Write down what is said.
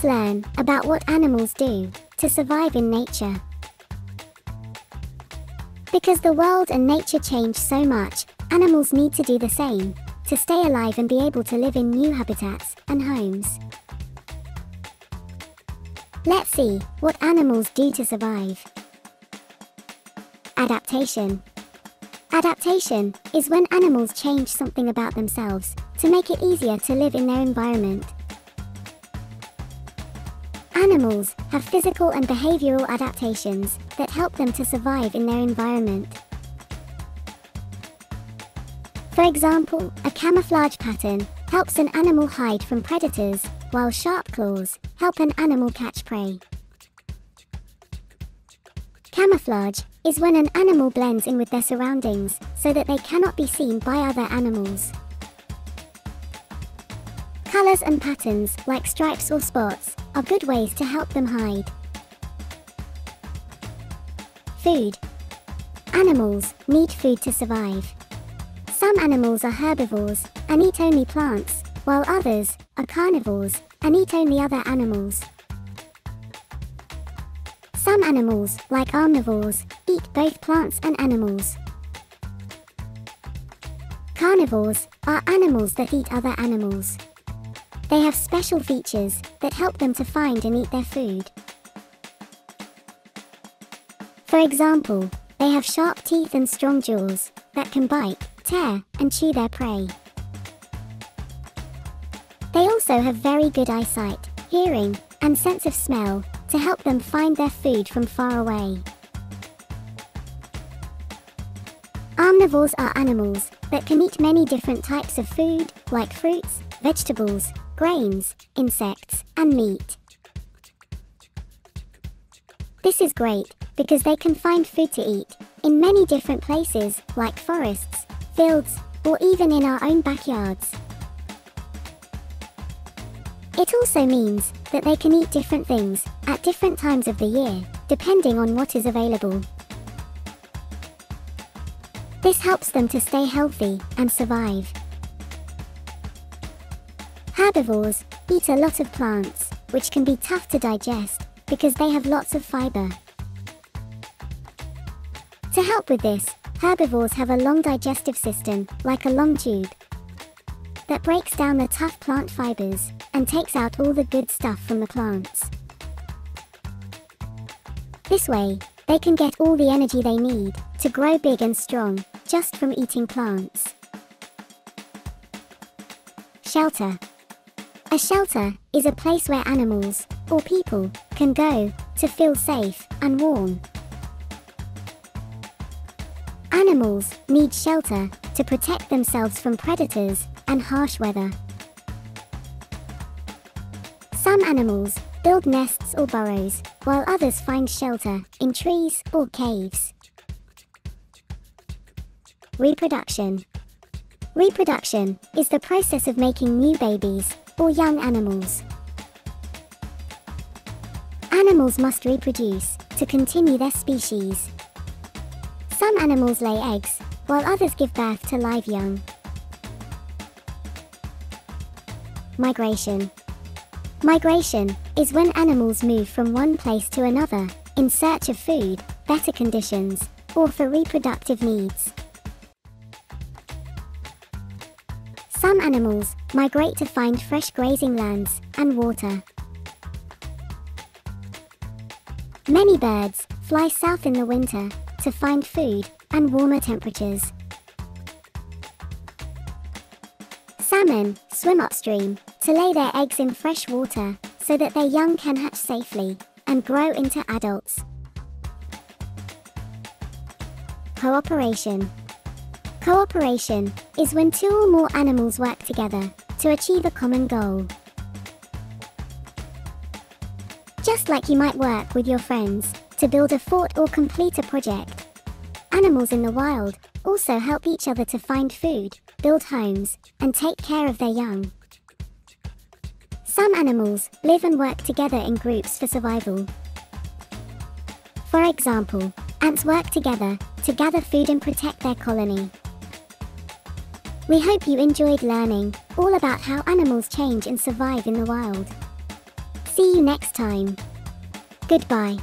Let's learn about what animals do to survive in nature. Because the world and nature change so much, animals need to do the same to stay alive and be able to live in new habitats and homes. Let's see what animals do to survive. Adaptation. Adaptation is when animals change something about themselves to make it easier to live in their environment. Animals have physical and behavioral adaptations that help them to survive in their environment. For example, a camouflage pattern helps an animal hide from predators, while sharp claws help an animal catch prey. Camouflage is when an animal blends in with their surroundings so that they cannot be seen by other animals. Colors and patterns, like stripes or spots, are good ways to help them hide. Food. Animals need food to survive. Some animals are herbivores and eat only plants, while others are carnivores and eat only other animals. Some animals, like omnivores, eat both plants and animals. Carnivores are animals that eat other animals. They have special features that help them to find and eat their food. For example, they have sharp teeth and strong jaws that can bite, tear, and chew their prey. They also have very good eyesight, hearing, and sense of smell to help them find their food from far away. Omnivores are animals that can eat many different types of food, like fruits, vegetables, grains, insects, and meat. This is great because they can find food to eat in many different places, like forests, fields, or even in our own backyards. It also means that they can eat different things at different times of the year, depending on what is available. This helps them to stay healthy and survive. Herbivores eat a lot of plants, which can be tough to digest because they have lots of fiber. To help with this, herbivores have a long digestive system, like a long tube, that breaks down the tough plant fibers and takes out all the good stuff from the plants. This way, they can get all the energy they need to grow big and strong just from eating plants. Shelter. A shelter is a place where animals, or people, can go to feel safe and warm. Animals need shelter to protect themselves from predators and harsh weather. Some animals build nests or burrows, while others find shelter in trees or caves. Reproduction. Reproduction is the process of making new babies or young animals. Animals must reproduce to continue their species. Some animals lay eggs, while others give birth to live young. Migration. Migration is when animals move from one place to another in search of food, better conditions, or for reproductive needs. Some animals migrate to find fresh grazing lands and water. Many birds fly south in the winter to find food and warmer temperatures. Salmon swim upstream to lay their eggs in fresh water so that their young can hatch safely and grow into adults. Cooperation. Cooperation is when two or more animals work together to achieve a common goal. Just like you might work with your friends to build a fort or complete a project, animals in the wild also help each other to find food, build homes, and take care of their young. Some animals live and work together in groups for survival. For example, ants work together to gather food and protect their colony. We hope you enjoyed learning all about how animals change and survive in the wild. See you next time. Goodbye.